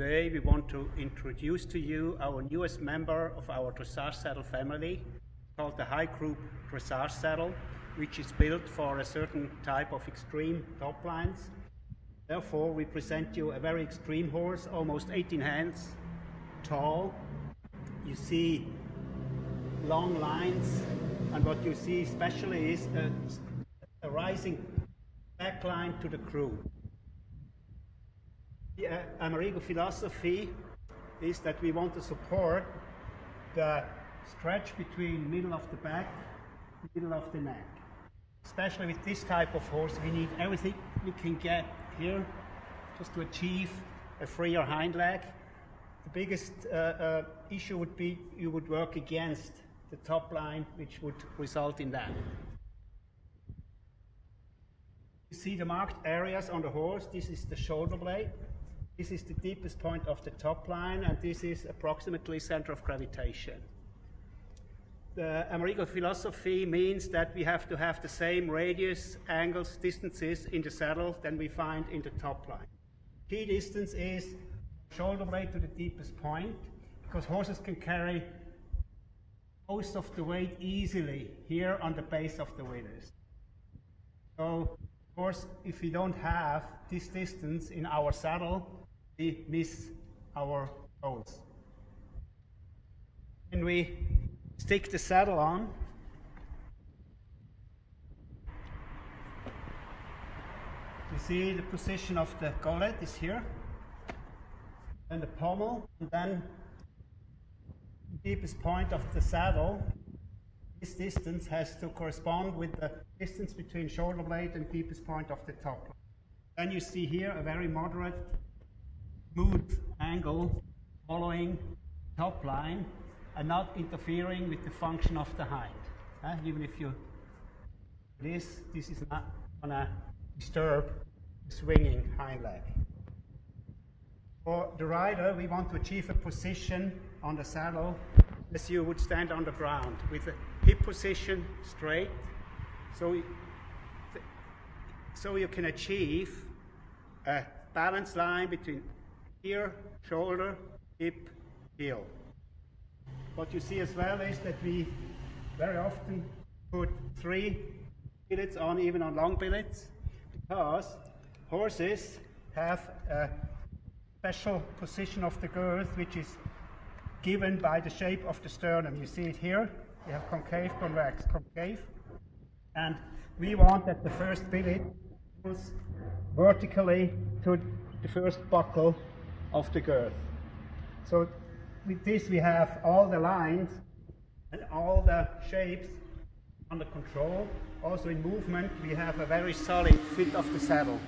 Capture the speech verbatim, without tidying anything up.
Today we want to introduce to you our newest member of our dressage saddle family, called the High Croup Dressage Saddle, which is built for a certain type of extreme top lines. Therefore, we present you a very extreme horse, almost eighteen hands tall. You see long lines, and what you see especially is a, a rising backline to the crew. The uh, Amerigo philosophy is that we want to support the stretch between middle of the back, middle of the neck. Especially with this type of horse, we need everything we can get here just to achieve a freer hind leg. The biggest uh, uh, issue would be you would work against the top line, which would result in that. You see the marked areas on the horse. This is the shoulder blade. This is the deepest point of the top line, and this is approximately center of gravitation. The Amerigo philosophy means that we have to have the same radius, angles, distances in the saddle than we find in the top line. Key distance is shoulder blade to the deepest point, because horses can carry most of the weight easily here on the base of the withers. So, of course, if we don't have this distance in our saddle, we miss our goals. When we stick the saddle on, you see the position of the gullet is here, and the pommel, and then the deepest point of the saddle. This distance has to correspond with the distance between shoulder blade and deepest point of the top. Then you see here a very moderate, smooth angle following top line, and not interfering with the function of the hind. Uh, even if you do this, this is not going to disturb the swinging hind leg. For the rider, we want to achieve a position on the saddle as you would stand on the ground, with the hip position straight, so, so you can achieve a balanced line between ear, shoulder, hip, heel. What you see as well is that we very often put three billets on, even on long billets, because horses have a special position of the girth, which is given by the shape of the sternum. You see it here. You have concave, convex, concave. And we want that the first billet goes vertically to the first buckle of the girth. So, with this, we have all the lines and all the shapes under control. Also in movement, we have a very solid fit of the saddle.